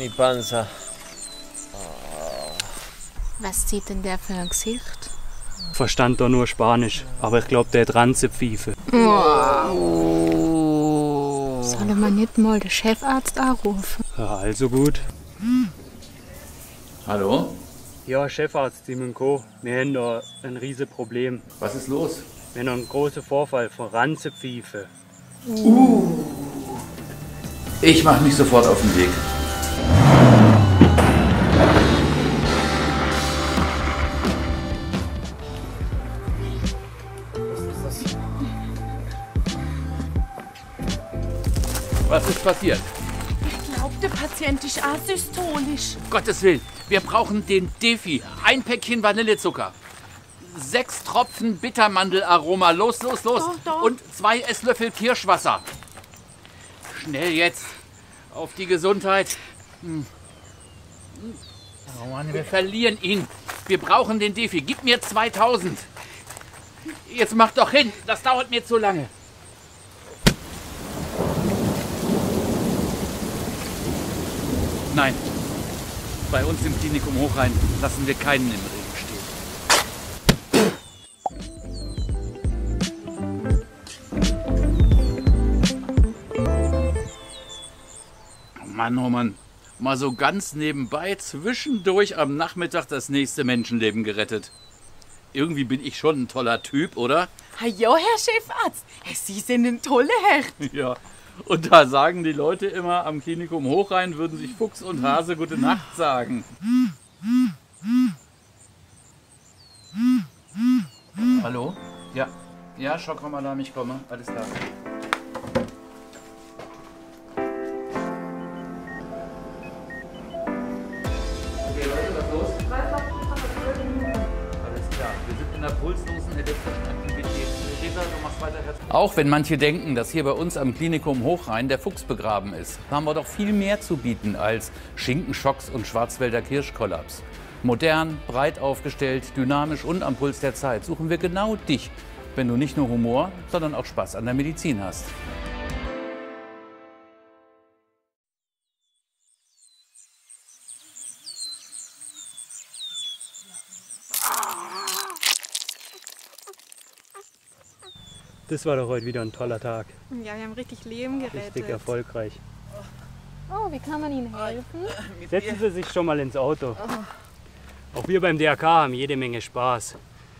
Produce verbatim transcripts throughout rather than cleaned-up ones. mein Panzer. Oh. Was zieht denn der für ein Gesicht? Verstand da nur Spanisch, aber ich glaube, der hat Ranzepfeife. Oh. Sollte man nicht mal den Chefarzt anrufen? Ja, also gut. Hm. Hallo? Ja, Chefarzt Dimenko, wir haben da ein riesiges Problem. Was ist los? Wir haben einen großen Vorfall von Ranzepfeife. Uh. Ich mache mich sofort auf den Weg. Was ist passiert? Ich glaube, der Patient ist asystolisch. Gottes Willen, wir brauchen den Defi. Ein Päckchen Vanillezucker. Sechs Tropfen Bittermandelaroma. Los, los, los. Doch, doch. Und zwei Esslöffel Kirschwasser. Schnell jetzt. Auf die Gesundheit. Hm. Oh Mann, wir verlieren ihn. Wir brauchen den Defi. Gib mir zweitausend. Jetzt mach doch hin. Das dauert mir zu lange. Nein. Bei uns im Klinikum Hochrhein lassen wir keinen im Regen stehen. Mann, oh Mann, mal so ganz nebenbei zwischendurch am Nachmittag das nächste Menschenleben gerettet. Irgendwie bin ich schon ein toller Typ, oder? Hajo, Herr Chefarzt, Sie sind ein toller Herr. Ja, und da sagen die Leute immer, am Klinikum Hochrhein würden sich Fuchs und Hase gute Nacht sagen. Hallo? Ja, ja, Schockraumalarm, ich komme, alles klar. Auch wenn manche denken, dass hier bei uns am Klinikum Hochrhein der Fuchs begraben ist, haben wir doch viel mehr zu bieten als Schinkenschocks und Schwarzwälder Kirschkollaps. Modern, breit aufgestellt, dynamisch und am Puls der Zeit suchen wir genau dich, wenn du nicht nur Humor, sondern auch Spaß an der Medizin hast. Das war doch heute wieder ein toller Tag. Ja, wir haben richtig Leben gerettet. Richtig erfolgreich. Oh, wie kann man Ihnen helfen? Setzen Sie sich schon mal ins Auto. Oh. Auch wir beim D R K haben jede Menge Spaß.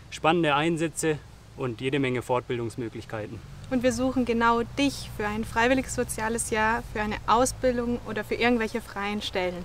Spannende Einsätze und jede Menge Fortbildungsmöglichkeiten. Und wir suchen genau dich für ein freiwilliges soziales Jahr, für eine Ausbildung oder für irgendwelche freien Stellen.